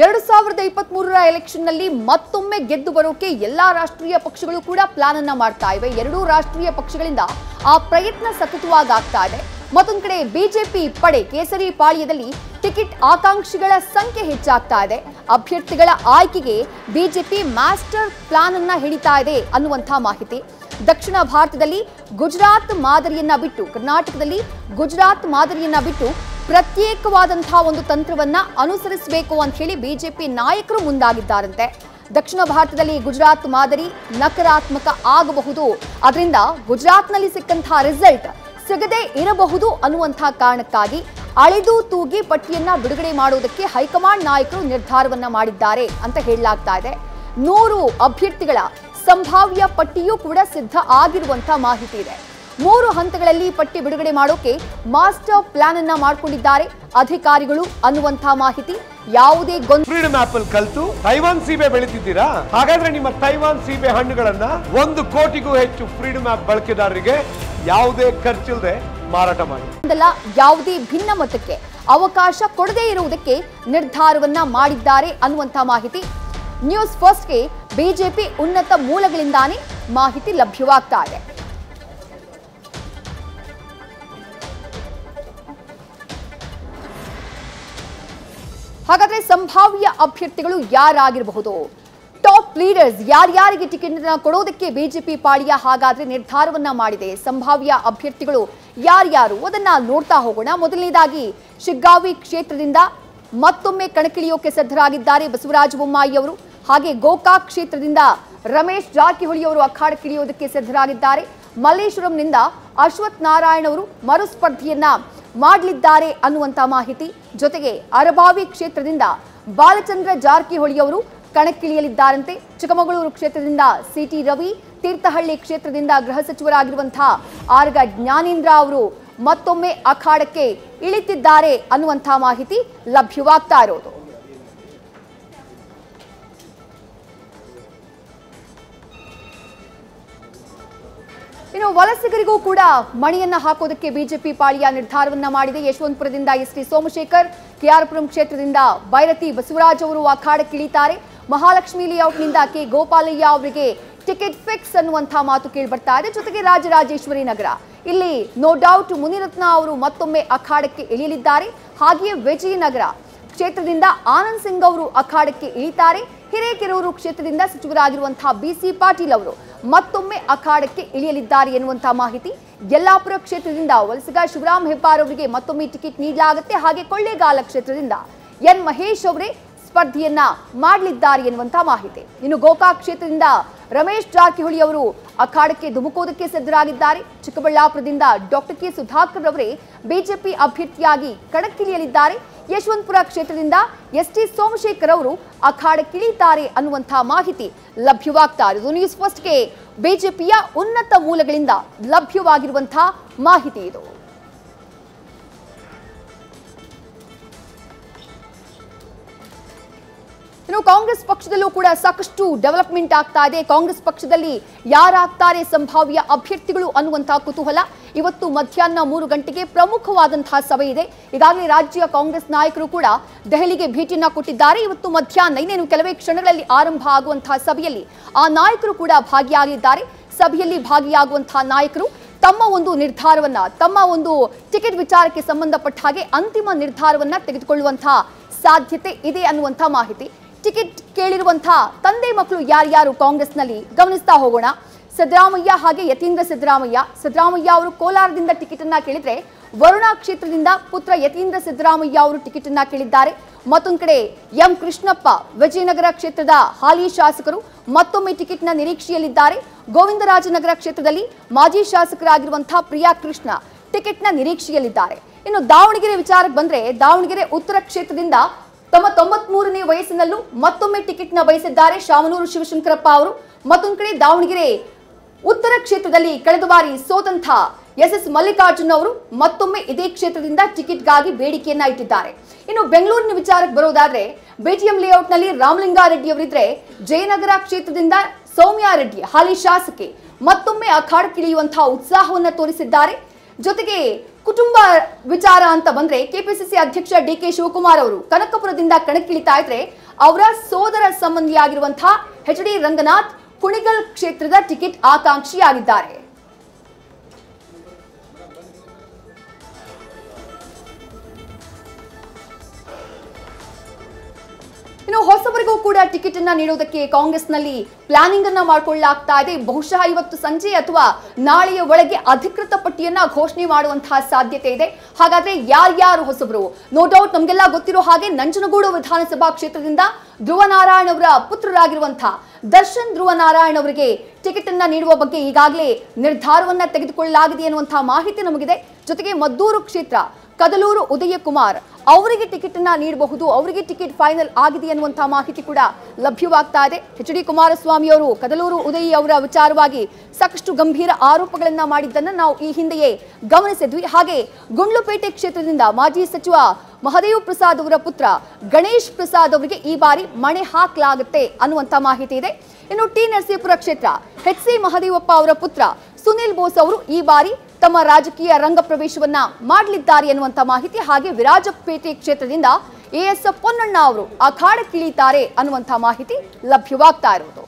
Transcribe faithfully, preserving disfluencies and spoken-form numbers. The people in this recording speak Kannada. ಎರಡು ಸಾವಿರದ ಇಪ್ಪತ್ತಮೂರರ ಎಲೆಕ್ಷನ್ ನಲ್ಲಿ ಮತ್ತೊಮ್ಮೆ ಗೆದ್ದು ಬರೋಕೆ ಎಲ್ಲಾ ರಾಷ್ಟ್ರೀಯ ಪಕ್ಷಗಳು ಕೂಡ ಪ್ಲಾನ್ ಅನ್ನು ಮಾಡ್ತಾ ಇವೆ। ಎರಡು ರಾಷ್ಟ್ರೀಯ ಪಕ್ಷಗಳಿಂದ ಆ ಪ್ರಯತ್ನ ಸತತವಾಗಿ ಆಗ್ತಾ ಇದೆ। ಮತ್ತೊಂದು ಕಡೆ ಬಿಜೆಪಿ ಪಡೆ ಕೇಸರಿ ಪಾಳ್ಯದಲ್ಲಿ ಟಿಕೆಟ್ ಆಕಾಂಕ್ಷಿಗಳ ಸಂಖ್ಯೆ ಹೆಚ್ಚಾಗ್ತಾ ಇದೆ। ಅಭ್ಯರ್ಥಿಗಳ ಆಯ್ಕೆಗೆ ಬಿಜೆಪಿ ಮಾಸ್ಟರ್ ಪ್ಲಾನ್ ಅನ್ನು ಹಿಡಿತಾ ಇದೆ ಅನ್ನುವಂತ ಮಾಹಿತಿ। ದಕ್ಷಿಣ ಭಾರತದಲ್ಲಿ ಗುಜರಾತ್ ಮಾದರಿಯನ್ನ ಬಿಟ್ಟು ಕರ್ನಾಟಕದಲ್ಲಿ ಗುಜರಾತ್ ಮಾದರಿಯನ್ನ ಬಿಟ್ಟು ಪ್ರತ್ಯೇಕವಾದಂತಹ ಒಂದು ತಂತ್ರವನ್ನ ಅನುಸರಿಸಬೇಕು ಅಂತ ಹೇಳಿ ಬಿಜೆಪಿ ನಾಯಕರು ಮುಂದಾಗಿದ್ದಾರಂತೆ। ದಕ್ಷಿಣ ಭಾರತದಲ್ಲಿ ಗುಜರಾತ್ ಮಾದರಿ ನಕಾರಾತ್ಮಕ ಆಗಬಹುದು, ಅದರಿಂದ ಗುಜರಾತ್ನಲ್ಲಿ ಸಿಕ್ಕಂತಹ ರಿಸಲ್ಟ್ ಸಿಗದೆ ಇರಬಹುದು ಅನ್ನುವಂತಹ ಕಾರಣಕ್ಕಾಗಿ ಅಳೆದು ತೂಗಿ ಪಟ್ಟಿಯನ್ನ ಬಿಡುಗಡೆ ಮಾಡೋದಕ್ಕೆ ಹೈಕಮಾಂಡ್ ನಾಯಕರು ನಿರ್ಧಾರವನ್ನ ಮಾಡಿದ್ದಾರೆ ಅಂತ ಹೇಳಲಾಗ್ತಾ ಇದೆ। ನೂರು ಅಭ್ಯರ್ಥಿಗಳ ಸಂಭಾವ್ಯ ಪಟ್ಟಿಯೂ ಕೂಡ ಸಿದ್ಧ ಆಗಿರುವಂತಹ ಮಾಹಿತಿ ಇದೆ। ಮೂರು ಹಂತಗಳಲ್ಲಿ ಪಟ್ಟಿ ಬಿಡುಗಡೆ ಮಾಡೋಕೆ ಮಾಸ್ಟರ್ ಪ್ಲಾನ್ ಅನ್ನ ಮಾಡಿಕೊಂಡಿದ್ದಾರೆ ಅಧಿಕಾರಿಗಳು ಅನ್ನುವಂತಹ ಮಾಹಿತಿ। ಯಾವುದೇ ಫ್ರೀಡಮ್ ಆಪಲ್ ಕಲ್ತು ತೈವಾನ್ ಸೀಬೆ ಬೆಳೀತಿದ್ದೀರಾ, ಹಾಗಾದ್ರೆ ನಿಮ್ಮ ತೈವಾನ್ ಸೀಬೆ ಹಣ್ಣುಗಳನ್ನ ಒಂದು ಕೋಟಿಗೂ ಹೆಚ್ಚು ಫ್ರೀಡಮ್ ಆಪ್ ಬಳಕೆದಾರರಿಗೆ ಯಾವುದೇ ಖರ್ಚಿಲ್ಲದೆ ಮಾರಾಟ ಮಾಡಿ, ಯಾವುದೇ ಭಿನ್ನ ಮತಕ್ಕೆ ಅವಕಾಶ ಕೊಡದೇ ಇರುವುದಕ್ಕೆ ನಿರ್ಧಾರವನ್ನ ಮಾಡಿದ್ದಾರೆ ಅನ್ನುವಂತಹ ಮಾಹಿತಿ। ನ್ಯೂಸ್ ಫಸ್ಟ್ಗೆ ಬಿಜೆಪಿ ಉನ್ನತ ಮೂಲಗಳಿಂದಾನೇ ಮಾಹಿತಿ ಲಭ್ಯವಾಗ್ತಾ ಇದೆ। ಹಾಗಾದ್ರೆ ಸಂಭಾವ್ಯ ಅಭ್ಯರ್ಥಿಗಳು ಯಾರಾಗಿರಬಹುದು, ಟಾಪ್ ಲೀಡರ್ಸ್ ಯಾರ್ಯಾರಿಗೆ ಟಿಕೆಟ್ ಅನ್ನು ಕೊಡೋದಕ್ಕೆ ಬಿಜೆಪಿ ಪಾಳ್ಯ ಹಾಗಾದ್ರೆ ನಿರ್ಧಾರವನ್ನ ಮಾಡಿದೆ, ಸಂಭಾವ್ಯ ಅಭ್ಯರ್ಥಿಗಳು ಯಾರ್ಯಾರು ಅದನ್ನ ನೋಡ್ತಾ ಹೋಗೋಣ। ಮೊದಲನೇದಾಗಿ ಶಿಗ್ಗಾವಿ ಕ್ಷೇತ್ರದಿಂದ ಮತ್ತೊಮ್ಮೆ ಕಣಕ್ಕಿಳಿಯೋಕೆ ಸಿದ್ಧರಾಗಿದ್ದಾರೆ ಬಸವರಾಜ ಬೊಮ್ಮಾಯಿ ಅವರು, ಹಾಗೆ ಗೋಕಾಕ್ ಕ್ಷೇತ್ರದಿಂದ ರಮೇಶ್ ಜಾರಕಿಹೊಳಿ ಅವರು ಅಖಾಡಕ್ಕಿಳಿಯೋದಕ್ಕೆ ಸಿದ್ಧರಾಗಿದ್ದಾರೆ, ಮಲ್ಲೇಶ್ವರಂನಿಂದ ಅಶ್ವಥ್ ನಾರಾಯಣ್ ಅವರು ಮರುಸ್ಪರ್ಧೆಯನ್ನ ಮಾಡಲಿದ್ದಾರೆ ಅನ್ನುವಂಥ ಮಾಹಿತಿ। ಜೊತೆಗೆ ಅರಬಾವಿ ಕ್ಷೇತ್ರದಿಂದ ಬಾಲಚಂದ್ರ ಜಾರಕಿಹೊಳಿ ಅವರು ಕಣಕ್ಕಿಳಿಯಲಿದ್ದಾರಂತೆ, ಚಿಕ್ಕಮಗಳೂರು ಕ್ಷೇತ್ರದಿಂದ ಸಿಟಿ ರವಿ, ತೀರ್ಥಹಳ್ಳಿ ಕ್ಷೇತ್ರದಿಂದ ಗೃಹ ಸಚಿವರಾಗಿರುವಂತಹ ಆರ್ಗ ಜ್ಞಾನೇಂದ್ರ ಅವರು ಮತ್ತೊಮ್ಮೆ ಅಖಾಡಕ್ಕೆ ಇಳಿತಿದ್ದಾರೆ ಅನ್ನುವಂಥ ಮಾಹಿತಿ ಲಭ್ಯವಾಗ್ತಾ ಇರೋದು। ಇನ್ನು ವಲಸಿಗರಿಗೂ ಕೂಡ ಮಣಿಯನ್ನ ಹಾಕೋದಕ್ಕೆ ಬಿಜೆಪಿ ಪಾಳ್ಯ ನಿರ್ಧಾರವನ್ನ ಮಾಡಿದೆ। ಯಶವಂತಪುರದಿಂದ ಎಸ್ ಟಿ ಸೋಮಶೇಖರ್, ಕೆಆರ್ಪುರಂ ಕ್ಷೇತ್ರದಿಂದ ಬೈರತಿ ಬಸವರಾಜ್ ಅವರು ಅಖಾಡಕ್ಕಿಳಿತಾರೆ, ಮಹಾಲಕ್ಷ್ಮಿ ಲೇಔಟ್ನಿಂದ ಕೆ ಗೋಪಾಲಯ್ಯ ಅವರಿಗೆ ಟಿಕೆಟ್ ಫಿಕ್ಸ್ ಅನ್ನುವಂತಹ ಮಾತು ಕೇಳಿ ಬರ್ತಾ ಇದೆ। ಜೊತೆಗೆ ರಾಜರಾಜೇಶ್ವರಿ ನಗರ ಇಲ್ಲಿ ನೋ ಡೌಟ್ ಮುನಿರತ್ನ ಅವರು ಮತ್ತೊಮ್ಮೆ ಅಖಾಡಕ್ಕೆ ಇಳಿಯಲಿದ್ದಾರೆ, ಹಾಗೆಯೇ ವಿಜಯನಗರ ಕ್ಷೇತ್ರದಿಂದ ಆನಂದ್ ಸಿಂಗ್ ಅವರು ಅಖಾಡಕ್ಕೆ ಇಳಿತಾರೆ, ಹಿರೇಕೆರೂರು ಕ್ಷೇತ್ರದಿಂದ ಸಚಿವರಾಗಿರುವಂತಹ ಬಿಸಿ ಪಾಟೀಲ್ ಅವರು ಮತ್ತೊಮ್ಮೆ ಅಖಾಡಕ್ಕೆ ಇಳಿಯಲಿದ್ದಾರೆ ಎನ್ನುವಂತಹ ಮಾಹಿತಿ। ಯಲ್ಲಾಪುರ ಕ್ಷೇತ್ರದಿಂದ ವಲಸಿಗ ಶಿವರಾಮ್ ಹೆಬ್ಬಾರ್ ಅವರಿಗೆ ಮತ್ತೊಮ್ಮೆ ಟಿಕೆಟ್ ನೀಡಲಾಗುತ್ತೆ, ಹಾಗೆ ಕೊಳ್ಳೇಗಾಲ ಕ್ಷೇತ್ರದಿಂದ ಎನ್ ಮಹೇಶ್ ಅವರೇ ಸ್ಪರ್ಧೆಯನ್ನ ಮಾಡಲಿದ್ದಾರೆ ಎನ್ನುವಂತಹ ಮಾಹಿತಿ। ಇನ್ನು ಗೋಕಾಕ್ ಕ್ಷೇತ್ರದಿಂದ ರಮೇಶ್ ಜಾರಕಿಹೊಳಿ ಅವರು ಅಖಾಡಕ್ಕೆ ಧುಮುಕೋದಕ್ಕೆ ಸಿದ್ಧರಾಗಿದ್ದಾರೆ, ಚಿಕ್ಕಬಳ್ಳಾಪುರದಿಂದ ಡಾಕ್ಟರ್ ಕೆ ಸುಧಾಕರ್ ಅವರೇ ಬಿಜೆಪಿ ಅಭ್ಯರ್ಥಿಯಾಗಿ ಕಣಕ್ಕಿಳಿಯಲಿದ್ದಾರೆ, ಯಶವಂತಪುರ ಕ್ಷೇತ್ರದಿಂದ ಎಸ್ ಟಿ ಸೋಮಶೇಖರ್ ಅವರು ಅಖಾಡಕ್ಕಿಳಿತಾರೆ ಅನ್ನುವಂತಹ ಮಾಹಿತಿ ಲಭ್ಯವಾಗ್ತಾ ಇರೋದು। ನ್ಯೂಸ್ ಫಸ್ಟ್ಗೆ ಬಿಜೆಪಿಯ ಉನ್ನತ ಮೂಲಗಳಿಂದ ಲಭ್ಯವಾಗಿರುವಂತಹ ಮಾಹಿತಿ ಇದು। ಇನ್ನು ಕಾಂಗ್ರೆಸ್ ಪಕ್ಷದಲ್ಲೂ ಕೂಡ ಸಾಕಷ್ಟು ಡೆವಲಪ್ಮೆಂಟ್ ಆಗ್ತಾ ಇದೆ। ಕಾಂಗ್ರೆಸ್ ಪಕ್ಷದಲ್ಲಿ ಯಾರಾಗ್ತಾರೆ ಸಂಭಾವ್ಯ ಅಭ್ಯರ್ಥಿಗಳು ಅನ್ನುವಂತಹ ಕುತೂಹಲ। ಇವತ್ತು ಮಧ್ಯಾಹ್ನ ಮೂರು ಗಂಟೆಗೆ ಪ್ರಮುಖವಾದಂತಹ ಸಭೆ ಇದೆ। ಈಗಾಗಲೇ ರಾಜ್ಯ ಕಾಂಗ್ರೆಸ್ ನಾಯಕರು ಕೂಡ ದೆಹಲಿಗೆ ಭೇಟಿಯನ್ನ ಕೊಟ್ಟಿದ್ದಾರೆ। ಇವತ್ತು ಮಧ್ಯಾಹ್ನ ಇನ್ನೇನು ಕೆಲವೇ ಕ್ಷಣಗಳಲ್ಲಿ ಆರಂಭ ಆಗುವಂತಹ ಸಭೆಯಲ್ಲಿ ಆ ನಾಯಕರು ಕೂಡ ಭಾಗಿಯಾಗಲಿದ್ದಾರೆ। ಸಭೆಯಲ್ಲಿ ಭಾಗಿಯಾಗುವಂತಹ ನಾಯಕರು ತಮ್ಮ ಒಂದು ನಿರ್ಧಾರವನ್ನ, ತಮ್ಮ ಒಂದು ಟಿಕೆಟ್ ವಿಚಾರಕ್ಕೆ ಸಂಬಂಧಪಟ್ಟ ಹಾಗೆ ಅಂತಿಮ ನಿರ್ಧಾರವನ್ನ ತೆಗೆದುಕೊಳ್ಳುವಂತಹ ಸಾಧ್ಯತೆ ಇದೆ ಅನ್ನುವಂತಹ ಮಾಹಿತಿ। ಟಿಕೆಟ್ ಕೇಳಿರುವಂತಹ ತಂದೆ ಮಕ್ಕಳು ಯಾರ್ಯಾರು ಕಾಂಗ್ರೆಸ್ನಲ್ಲಿ ಗಮನಿಸ್ತಾ ಹೋಗೋಣ। ಸಿದ್ದರಾಮಯ್ಯ ಹಾಗೆ ಯತೀಂದ್ರ ಸಿದ್ದರಾಮಯ್ಯ ಸಿದ್ದರಾಮಯ್ಯ ಅವರು ಕೋಲಾರದಿಂದ ಟಿಕೆಟ್ ಅನ್ನ ಕೇಳಿದ್ರೆ, ವರುಣಾ ಕ್ಷೇತ್ರದಿಂದ ಪುತ್ರ ಯತೀಂದ್ರ ಸಿದ್ದರಾಮಯ್ಯ ಅವರು ಟಿಕೆಟ್ ಅನ್ನ ಕೇಳಿದ್ದಾರೆ। ಮತ್ತೊಂದು ಕಡೆ ಎಂ ಕೃಷ್ಣಪ್ಪ ವಿಜಯನಗರ ಕ್ಷೇತ್ರದ ಹಾಲಿ ಶಾಸಕರು ಮತ್ತೊಮ್ಮೆ ಟಿಕೆಟ್ನ ನಿರೀಕ್ಷೆಯಲ್ಲಿದ್ದಾರೆ। ಗೋವಿಂದರಾಜನಗರ ಕ್ಷೇತ್ರದಲ್ಲಿ ಮಾಜಿ ಶಾಸಕರಾಗಿರುವಂತಹ ಪ್ರಿಯಾ ಕೃಷ್ಣ ಟಿಕೆಟ್ನ ನಿರೀಕ್ಷೆಯಲ್ಲಿದ್ದಾರೆ। ಇನ್ನು ದಾವಣಗೆರೆ ವಿಚಾರಕ್ಕೆ ಬಂದ್ರೆ, ದಾವಣಗೆರೆ ಉತ್ತರ ಕ್ಷೇತ್ರದಿಂದ ತಮ್ಮ ತೊಂಬತ್ ಮೂರನೇ ವಯಸ್ಸಿನಲ್ಲೂ ಮತ್ತೊಮ್ಮೆ ಟಿಕೆಟ್ನ ಬಯಸಿದ್ದಾರೆ ಶಾಮನೂರು ಶಿವಶಂಕರಪ್ಪ ಅವರು। ಮತ್ತೊಂದು ಕಡೆ ದಾವಣಗೆರೆ ಉತ್ತರ ಕ್ಷೇತ್ರದಲ್ಲಿ ಕಳೆದ ಬಾರಿ ಸೋತಂಥ ಎಸ್ ಎಸ್ ಮಲ್ಲಿಕಾರ್ಜುನ್ ಅವರು ಮತ್ತೊಮ್ಮೆ ಇದೇ ಕ್ಷೇತ್ರದಿಂದ ಟಿಕೆಟ್ಗಾಗಿ ಬೇಡಿಕೆಯನ್ನ ಇಟ್ಟಿದ್ದಾರೆ। ಇನ್ನು ಬೆಂಗಳೂರಿನ ವಿಚಾರಕ್ಕೆ ಬರೋದಾದ್ರೆ, ಬಿಜಿಎಂ ಲೇಔಟ್ನಲ್ಲಿ ರಾಮಲಿಂಗಾರೆಡ್ಡಿ ಅವರಿದ್ರೆ, ಜಯನಗರ ಕ್ಷೇತ್ರದಿಂದ ಸೌಮ್ಯಾರೆಡ್ಡಿ ಹಾಲಿ ಶಾಸಕಿ ಮತ್ತೊಮ್ಮೆ ಅಖಾಡಕ್ಕಿಳಿಯುವಂತಹ ಉತ್ಸಾಹವನ್ನ ತೋರಿಸಿದ್ದಾರೆ। ಜೊತೆಗೆ ಕುಟುಂಬ ವಿಚಾರ ಅಂತ ಬಂದ್ರೆ, ಕೆಪಿಸಿಸಿ ಅಧ್ಯಕ್ಷ ಡಿ ಕೆ ಶಿವಕುಮಾರ್ ಅವರು ಕನಕಪುರದಿಂದ ಕಣಕ್ಕಿಳಿತಾ ಇದ್ರೆ, सोदर संबंधियागिरुवंता एचडी रंगनाथ कुणिगल क्षेत्ರದ ಟಿಕೆಟ್ ಆಕಾಂಕ್ಷಿಯಾಗಿದ್ದಾರೆ। ಇನ್ನು ಹೊಸಬರಿಗೂ ಕೂಡ ಟಿಕೆಟ್ ಅನ್ನು ನೀಡೋದಕ್ಕೆ ಕಾಂಗ್ರೆಸ್ನಲ್ಲಿ ಪ್ಲಾನಿಂಗ್ ಅನ್ನು ಮಾಡಿಕೊಳ್ಳಲಾಗ್ತಾ ಇದೆ। ಬಹುಶಃ ಇವತ್ತು ಸಂಜೆ ಅಥವಾ ನಾಳೆಯ ಒಳಗೆ ಅಧಿಕೃತ ಪಟ್ಟಿಯನ್ನು ಘೋಷಣೆ ಮಾಡುವಂತ ಸಾಧ್ಯತೆ ಇದೆ। ಹಾಗಾದ್ರೆ ಯಾರು ಯಾರು ಹೊಸಬರು? ನೋ ಡೌಟ್ ನಮಗೆಲ್ಲ ಗೊತ್ತಿರೋ ಹಾಗೆ ನಂಜನಗೂಡು ವಿಧಾನಸಭಾ ಕ್ಷೇತ್ರದಿಂದ ಧ್ರುವನಾರಾಯಣ ಅವರ ಪುತ್ರರಾಗಿರುವಂತ ದರ್ಶನ್ ಧ್ರುವನಾರಾಯಣ ಅವರಿಗೆ ಟಿಕೆಟ್ ಅನ್ನು ನೀಡುವ ಬಗ್ಗೆ ಈಗಾಗಲೇ ನಿರ್ಧಾರವನ್ನ ತೆಗೆದುಕೊಳ್ಳಲಾಗಿದೆ ಅನ್ನುವಂತ ಮಾಹಿತಿ ನಮಗಿದೆ। ಜೊತೆಗೆ ಮದ್ದೂರು ಕ್ಷೇತ್ರ ಕದಲೂರು ಉದಯ ಕುಮಾರ್ ಅವರಿಗೆ ಟಿಕೆಟ್ ಅನ್ನು ನೀಡಬಹುದು, ಅವರಿಗೆ ಟಿಕೆಟ್ ಫೈನಲ್ ಆಗಿದೆ ಅನ್ನುವಂತ ಮಾಹಿತಿ ಕೂಡ ಲಭ್ಯವಾಗ್ತಾ ಇದೆ। ಎಚ್ ಡಿ ಕುಮಾರಸ್ವಾಮಿ ಅವರು ಕದಲೂರು ಉದಯ ಅವರ ವಿಚಾರವಾಗಿ ಸಾಕಷ್ಟು ಗಂಭೀರ ಆರೋಪಗಳನ್ನು ಮಾಡಿದ್ದನ್ನು ನಾವು ಈ ಹಿಂದೆಯೇ ಗಮನಿಸಿದ್ವಿ। ಹಾಗೆ ಗುಂಡ್ಲುಪೇಟೆ ಕ್ಷೇತ್ರದಿಂದ ಮಾಜಿ ಸಚಿವ ಮಹದೇವ್ ಪ್ರಸಾದ್ ಅವರ ಪುತ್ರ ಗಣೇಶ್ ಪ್ರಸಾದ್ ಅವರಿಗೆ ಈ ಬಾರಿ ಮಣೆ ಹಾಕಲಾಗುತ್ತೆ ಅನ್ನುವಂತ ಮಾಹಿತಿ ಇದೆ। ಇನ್ನು ಟಿ ನರಸೀಪುರ ಕ್ಷೇತ್ರ ಎಚ್ ಸಿ ಮಹದೇವಪ್ಪ ಅವರ ಪುತ್ರ ಸುನಿಲ್ ಬೋಸ್ ಅವರು ಈ ಬಾರಿ ತಮ್ಮ ರಾಜಕೀಯ ರಂಗ ಪ್ರವೇಶವನ್ನ ಮಾಡಲಿದ್ದಾರೆ ಅನ್ನುವಂತ ಮಾಹಿತಿ। ಹಾಗೆ ವಿರಾಜಪೇಟೆ ಕ್ಷೇತ್ರದಿಂದ ಎಎಸ್ ಪೊನ್ನಣ್ಣ ಅವರು ಅಖಾಡಕ್ಕಿಳಿಯುತ್ತಾರೆ ಅನ್ನುವಂತ ಮಾಹಿತಿ ಲಭ್ಯವಾಗ್ತಾ ಇರುವುದು।